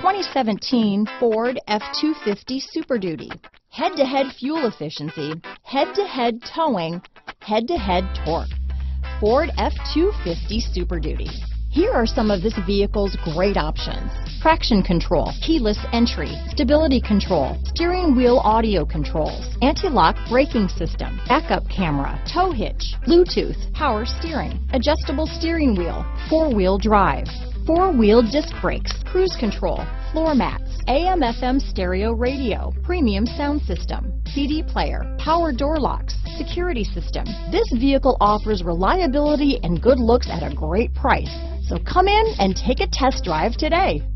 2017 Ford F-250 Super Duty. Head-to-head fuel efficiency, head-to-head towing, head-to-head torque. Ford F-250 Super Duty. Here are some of this vehicle's great options: traction control, keyless entry, stability control, steering wheel audio controls, anti-lock braking system, backup camera, tow hitch, Bluetooth, power steering, adjustable steering wheel, four-wheel drive, four-wheel disc brakes, cruise control, floor mats, AM/FM stereo radio, premium sound system, CD player, power door locks, security system. This vehicle offers reliability and good looks at a great price. So come in and take a test drive today.